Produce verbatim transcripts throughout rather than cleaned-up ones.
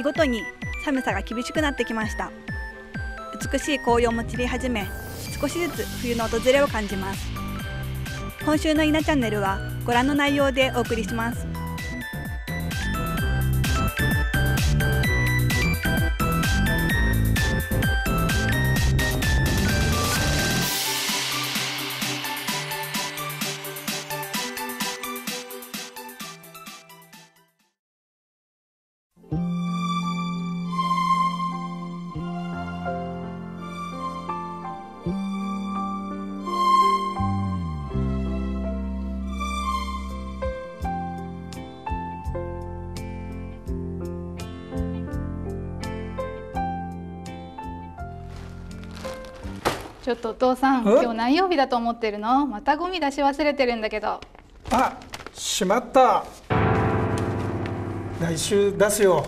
日ごとに寒さが厳しくなってきました。美しい紅葉も散り始め、少しずつ冬の訪れを感じます。今週の稲チャンネルはご覧の内容でお送りします。ちょっとお父さん、今日何曜日だと思ってるの？またゴミ出し忘れてるんだけど。あ、しまった、来週出すよ。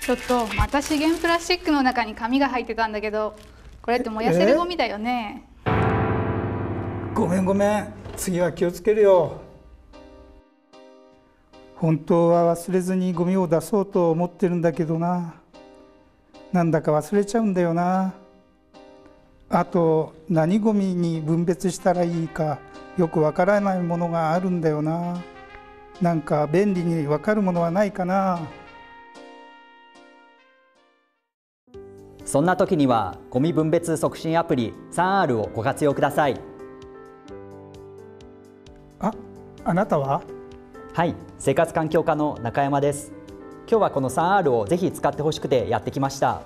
ちょっとまた資源プラスチックの中に紙が入ってたんだけど、これって燃やせるゴミだよね。ごめんごめん、次は気をつけるよ。本当は忘れずにゴミを出そうと思ってるんだけどな、なんだか忘れちゃうんだよな。あと何ゴミに分別したらいいかよくわからないものがあるんだよな。なんか便利にわかるものはないかな。そんな時にはゴミ分別促進アプリ スリーアール をご活用ください。あ、あなたは？はい、生活環境課の中山です。今日はこの スリーアール をぜひ使ってほしくてやってきました。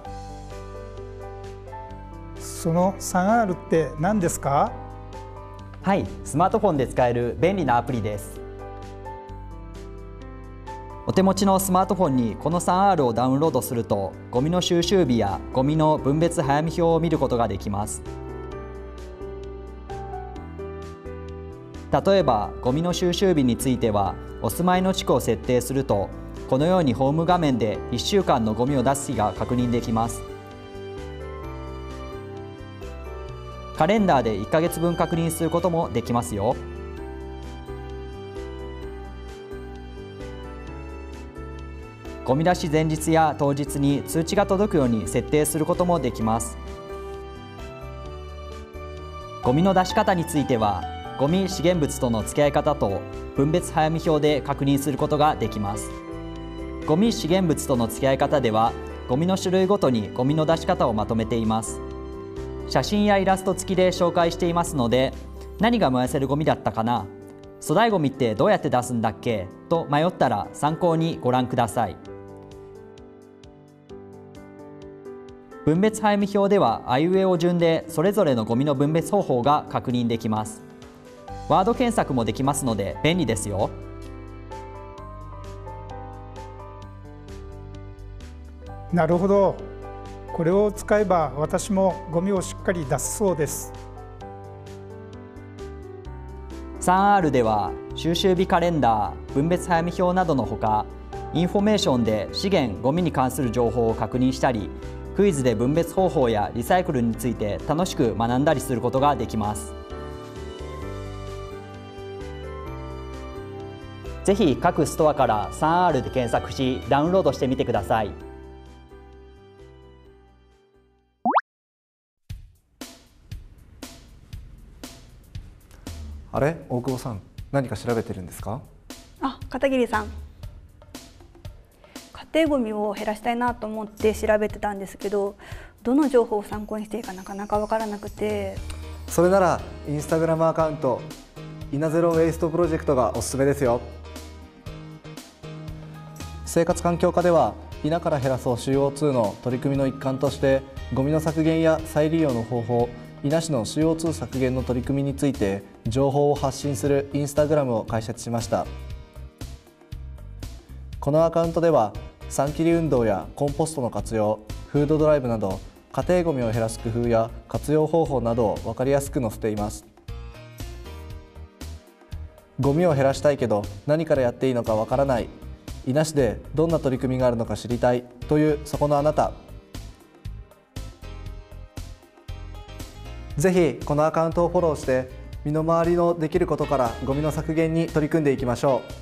その スリーアール って何ですか？はい、スマートフォンで使える便利なアプリです。お手持ちのスマートフォンにこの スリーアール をダウンロードすると、ゴミの収集日やゴミの分別早見表を見ることができます。例えばゴミの収集日については、お住まいの地区を設定するとこのようにホーム画面でいっしゅうかんのゴミを出す日が確認できます。カレンダーでいっかげつぶん確認することもできますよ。ゴミ出し前日や当日に通知が届くように設定することもできます。ゴミの出し方については、ゴミ資源物との付き合い方と分別早見表で確認することができます。ゴミ資源物との付き合い方では、ゴミの種類ごとにゴミの出し方をまとめています。写真やイラスト付きで紹介していますので、何が燃やせるゴミだったかな、粗大ゴミってどうやって出すんだっけと迷ったら参考にご覧ください。分別早見表では、あいうえお順でそれぞれのゴミの分別方法が確認できます。ワード検索もできますので便利ですよ。なるほど。これを使えば私もゴミをしっかり出すそうです。スリーアール では収集日カレンダー、分別早見表などのほか、インフォメーションで資源・ゴミに関する情報を確認したり、クイズで分別方法やリサイクルについて楽しく学んだりすることができます。ぜひ各ストアから スリーアール で検索し、ダウンロードしてみてください。あれ、大久保さん、何か調べてるんですか？あ、片桐さん、家庭ごみを減らしたいなと思って調べてたんですけど、どの情報を参考にしていいかなかなか分からなくて。それならインスタグラムアカウント「いなゼロ・ウェイストプロジェクト」がおすすめですよ。生活環境課では、稲から減らそう シーオーツー の取り組みの一環として、ゴミの削減や再利用の方法、稲市の シーオーツー 削減の取り組みについて情報を発信するインスタグラムを開設しました。このアカウントでは、産切り運動やコンポストの活用、フードドライブなど、家庭ゴミを減らす工夫や活用方法などを分かりやすく載せています。ゴミを減らしたいけど何からやっていいのかわからない、伊那市でどんな取り組みがあるのか知りたいというそこのあなた、ぜひこのアカウントをフォローして身の回りのできることからゴミの削減に取り組んでいきましょう。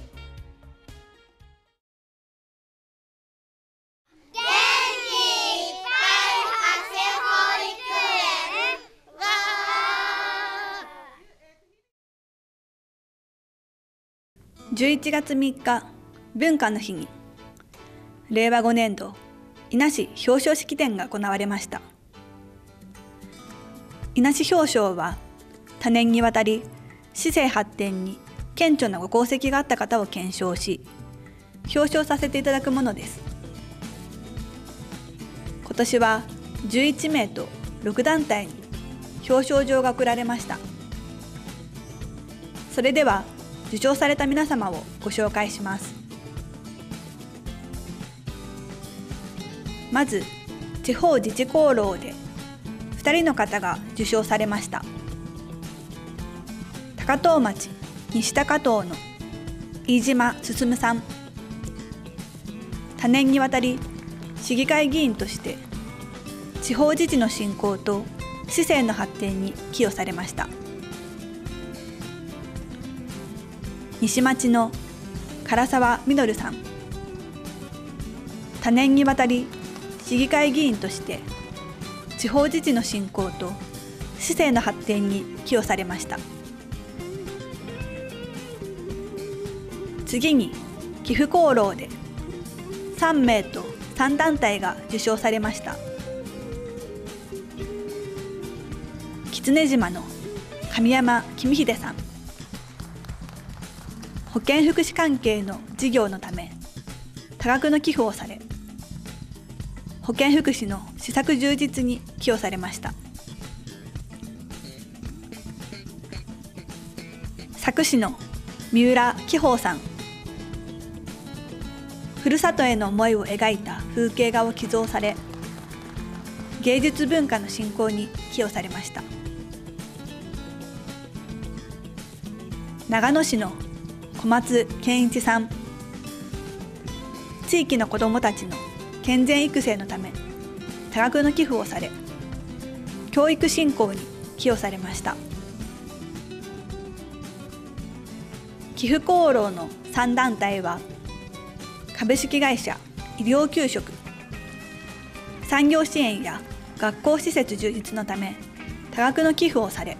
じゅういちがつみっか文化の日にれいわごねんど伊那市表彰式典が行われました。伊那市表彰は多年にわたり市政発展に顕著なご功績があった方を検証し表彰させていただくものです。今年はじゅういちめいとろくだんたいに表彰状が贈られました。それでは受賞された皆様をご紹介します。まず地方自治功労でふたりの方が受賞されました。高遠町西高遠の飯島進さん、多年にわたり市議会議員として地方自治の振興と市政の発展に寄与されました。西町の唐沢みどるさん、多年にわたり市議会議員として地方自治の振興と市政の発展に寄与されました。次に寄付功労でさんめいとさんだんたいが受賞されました。狐島の神山公秀さん、保健福祉関係の事業のため多額の寄付をされ保健福祉の施策充実に寄与されました。佐久市の三浦喜峰さん、ふるさとへの思いを描いた風景画を寄贈され芸術文化の振興に寄与されました。長野市の小松健一さん、地域の子どもたちの健全育成のため多額の寄付をされ教育振興に寄与されました。寄付功労のさんだんたいは株式会社医療給食、産業支援や学校施設充実のため多額の寄付をされ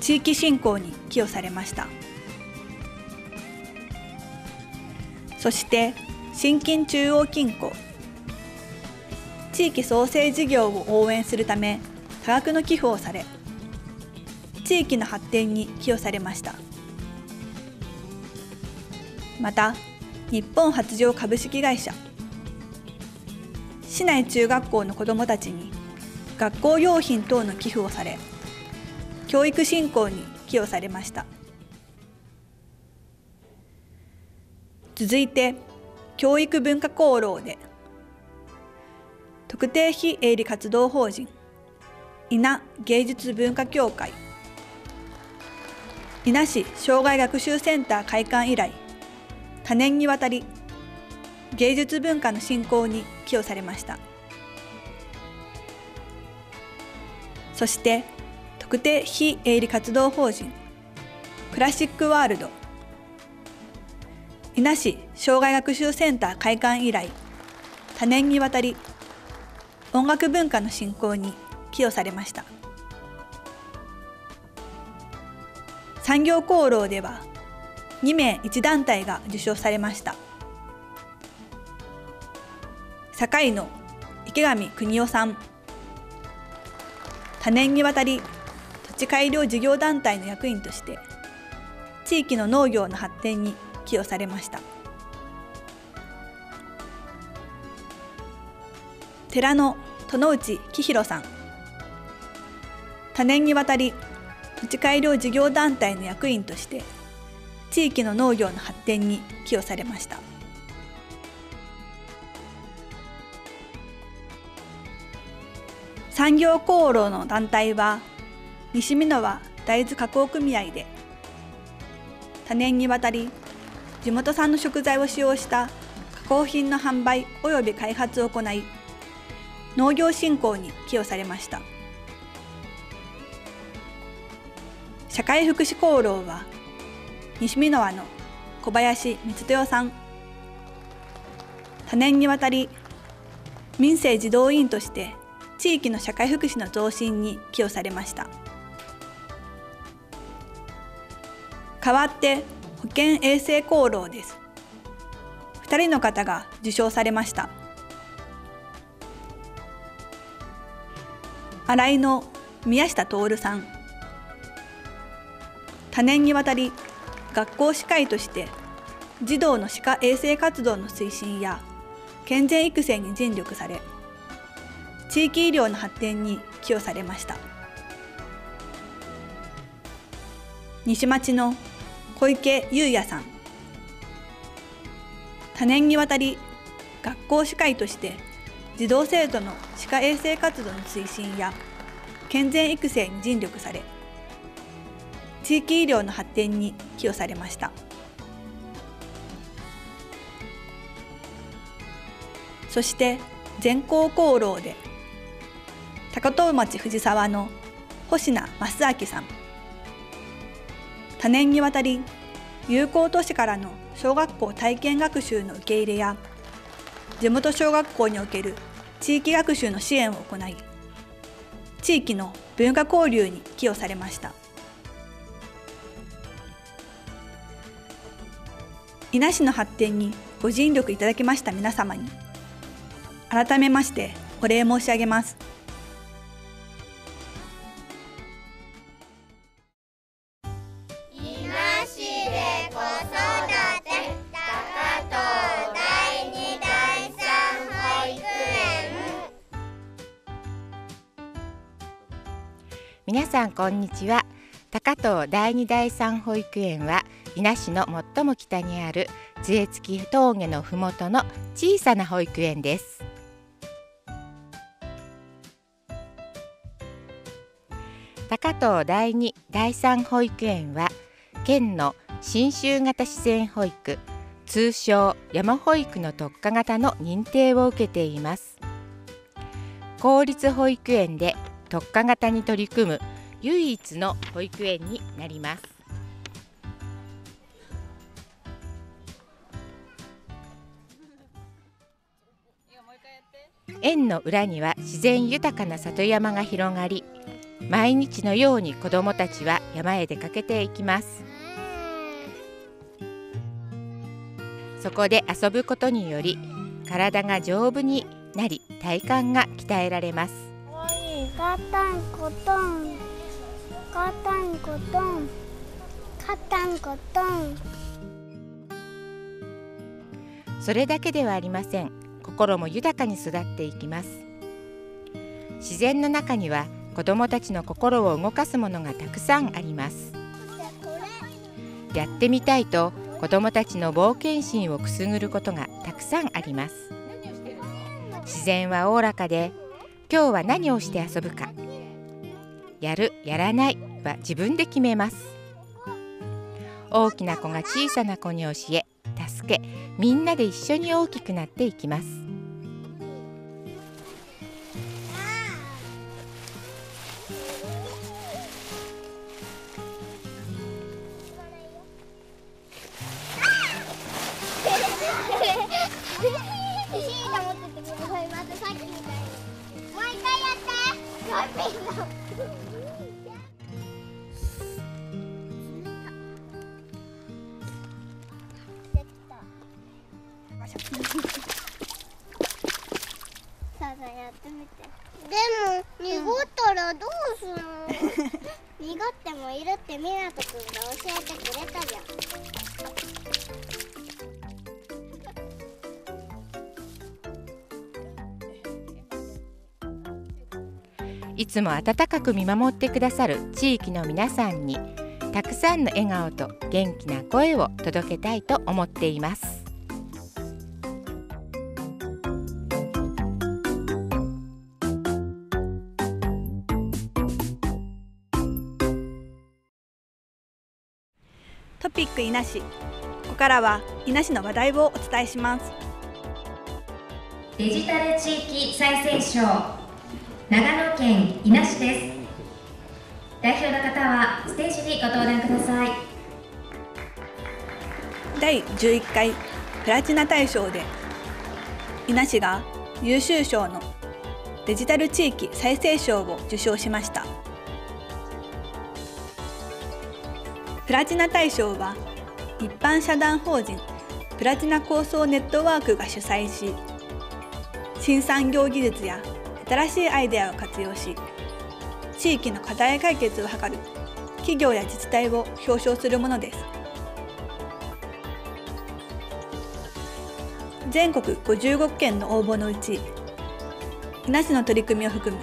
地域振興に寄与されました。そして信金中央金庫、地域創生事業を応援するため多額の寄付をされ地域の発展に寄与されました。また日本発情株式会社、市内中学校の子どもたちに学校用品等の寄付をされ教育振興に寄与されました。続いて教育文化功労で特定非営利活動法人伊那芸術文化協会、伊那市障害学習センター開館以来多年にわたり芸術文化の振興に寄与されました。そして特定非営利活動法人クラシックワールド、伊那市障害学習センター開館以来多年にわたり音楽文化の振興に寄与されました。産業功労ではにめいいちだんたいが受賞されました。堺の池上邦夫さん、多年にわたり土地改良事業団体の役員として地域の農業の発展に寄与されました。寺の殿内喜弘さん、多年にわたり土地改良事業団体の役員として地域の農業の発展に寄与されました。産業功労の団体は西箕輪大豆加工組合で多年にわたり地元産の食材を使用した加工品の販売および開発を行い農業振興に寄与されました。社会福祉功労は西箕輪の小林光豊さん、多年にわたり民政児童委員として地域の社会福祉の増進に寄与されました。代わって保健衛生功労です。ふたりの方が受賞されました。新井の宮下徹さん、多年にわたり学校歯科医として児童の歯科衛生活動の推進や健全育成に尽力され、地域医療の発展に寄与されました。西町の小池優也さん、多年にわたり学校歯科医として児童生徒の歯科衛生活動の推進や健全育成に尽力され、地域医療の発展に寄与されました。そして全校功労で高遠町藤沢の星名正明さん、多年にわたり友好都市からの小学校体験学習の受け入れや地元小学校における地域学習の支援を行い、地域の文化交流に寄与されました。伊那市の発展にご尽力いただきました皆様に改めましてお礼申し上げます。皆さんこんにちは。高遠だいにだいさん保育園は伊那市の最も北にある杖付峠のふもとの小さな保育園です。高遠だいにだいさん保育園は県の信州型自然保育、通称山保育の特化型の認定を受けています。公立保育園で特化型に取り組む唯一の保育園になります。園の裏には自然豊かな里山が広がり、毎日のように子どもたちは山へ出かけていきます。そこで遊ぶことにより、体が丈夫になり、体幹が鍛えられます。カタンコトン、カタンコトン、カタンコトン。それだけではありません。心も豊かに育っていきます。自然の中には子どもたちの心を動かすものがたくさんあります。やってみたいと子どもたちの冒険心をくすぐることがたくさんあります。自然はおおらかで、今日は何をして遊ぶか、やるやらないは自分で決めます。大きな子が小さな子に教え、助け、みんなで一緒に大きくなっていきます。いつも温かく見守ってくださる地域の皆さんにたくさんの笑顔と元気な声を届けたいと思っています。トピック伊那市、ここからは伊那市の話題をお伝えします。デジタル地域再生賞、長野県伊那市です。代表の方はステージにご登壇ください。だいじゅういっかいプラチナ大賞で伊那市が優秀賞のデジタル地域再生賞を受賞しました。プラチナ大賞は一般社団法人プラチナ構想ネットワークが主催し、新産業技術や新しいアイデアを活用し、地域の課題解決を図る企業や自治体を表彰するものです。全国ごじゅうごけんの応募のうち、伊那市の取り組みを含む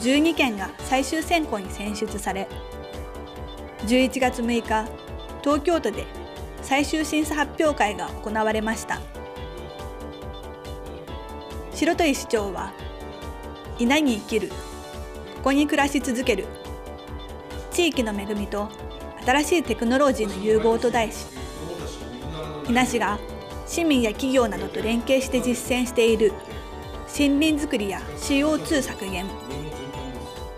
じゅうにけんが最終選考に選出され、じゅういちがつむいか、東京都で最終審査発表会が行われました。白鳥市長は、伊那に生きる、ここに暮らし続ける、地域の恵みと新しいテクノロジーの融合と題し、伊那市が市民や企業などと連携して実践している森林づくりや シーオーツー 削減、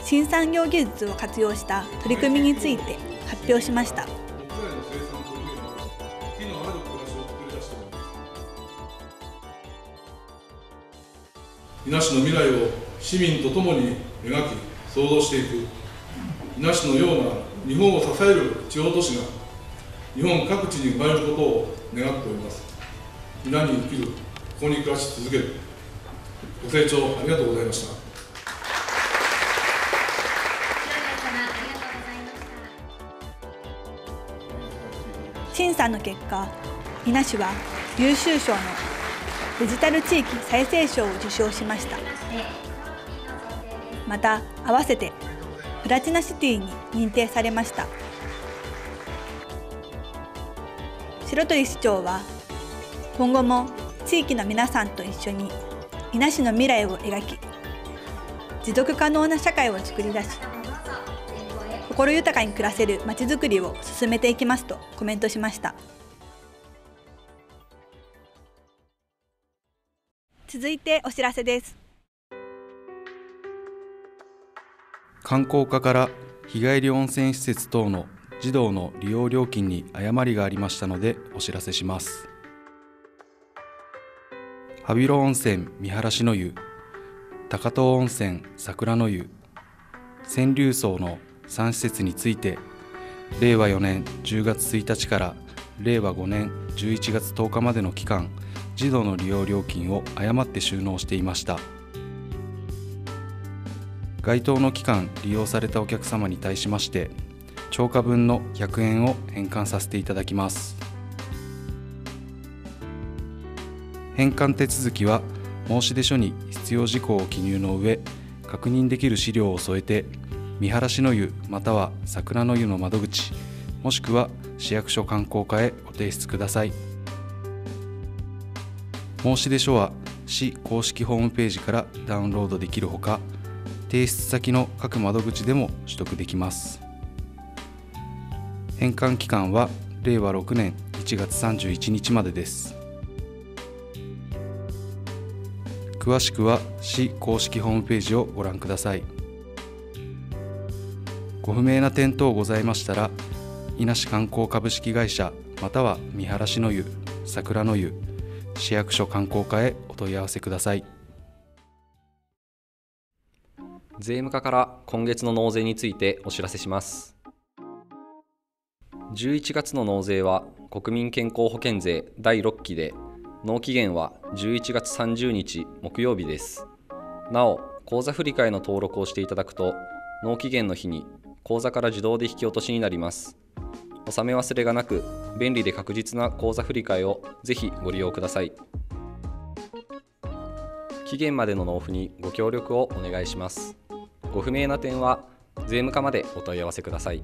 新産業技術を活用した取り組みについて発表しました。伊那市の未来を市民とともに描き、創造していく。伊那市のような日本を支える地方都市が日本各地に生まれることを願っております。伊那に生きる、ここに暮らし続ける。ご清聴ありがとうございました。審査の結果、伊那市は優秀賞のデジタル地域再生賞を受賞しました。また、合わせてプラチナシティに認定されました。白鳥市長は、今後も地域の皆さんと一緒に伊那市の未来を描き、持続可能な社会を作り出し、心豊かに暮らせるまちづくりを進めていきますとコメントしました。続いてお知らせです。観光課から日帰り温泉施設等の児童の利用料金に誤りがありましたのでお知らせします。羽広温泉見晴らしの湯、高遠温泉桜の湯、千流荘のさんしせつについて、れいわよねんじゅうがつついたちかられいわごねんじゅういちがつとおかまでの期間、児童の利用料金を誤って収納していました。該当の期間利用されたお客様に対しまして、超過分のひゃくえんを返還させていただきます。返還手続きは、申出書に必要事項を記入の上、確認できる資料を添えて、見晴らしの湯または桜の湯の窓口、もしくは市役所観光課へご提出ください。申出書は市公式ホームページからダウンロードできるほか、提出先の各窓口でも取得できます。返還期間はれいわろくねんいちがつさんじゅういちにちまでです。詳しくは市公式ホームページをご覧ください。ご不明な点等ございましたら、伊那市観光株式会社または見晴らしの湯、桜の湯、市役所観光課へお問い合わせください。税務課から今月の納税についてお知らせします。じゅういちがつの納税は国民健康保険税だいろっきで、納期限はじゅういちがつさんじゅうにちもくようびです。なお、口座振替の登録をしていただくと、納期限の日に口座から自動で引き落としになります。納め忘れがなく、便利で確実な口座振替をぜひご利用ください。期限までの納付にご協力をお願いします。ご不明な点は税務課までお問い合わせください。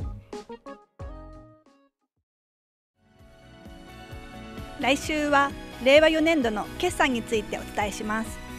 来週はれいわよねんどの決算についてお伝えします。